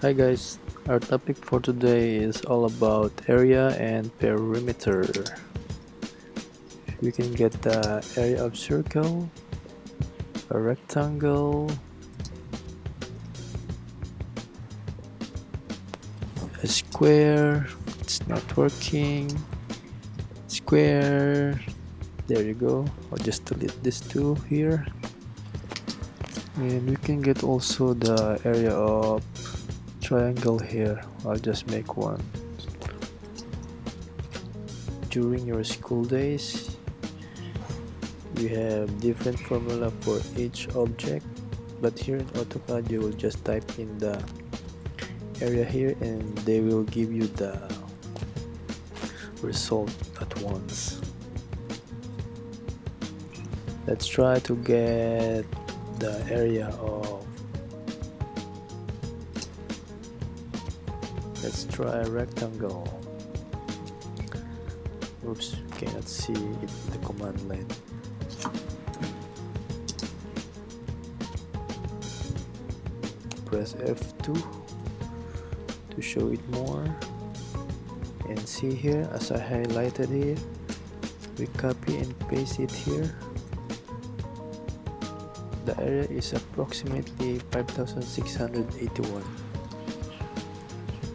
Hi guys, our topic for today is all about area and perimeter. You can get the area of circle, a rectangle, a square. It's not working. Square, there you go. I'll just delete these two here. And you can get also the area of triangle here. I'll just make one. During your school days, you have different formula for each object, but here in AutoCAD you will just type in the area here and they will give you the result at once. Let's try to get the area of, let's try a rectangle. Oops, cannot see it in the command line. Press F2 to show it more, and see here as I highlighted here, we copy and paste it here. The area is approximately 5,681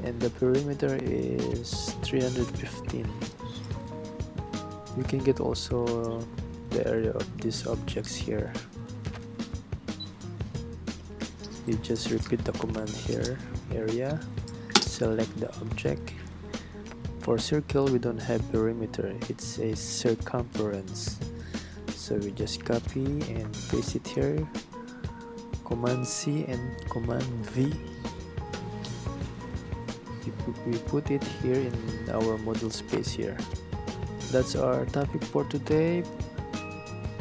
and the perimeter is 315. You can get also the area of these objects here. You just repeat the command here, area, select the object. For circle we don't have perimeter, it's a circumference. So we just copy and paste it here, command C and command V. We put it here in our model space here. That's our topic for today.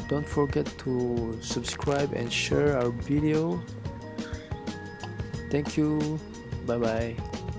Don't forget to subscribe and share our video. Thank you. Bye bye.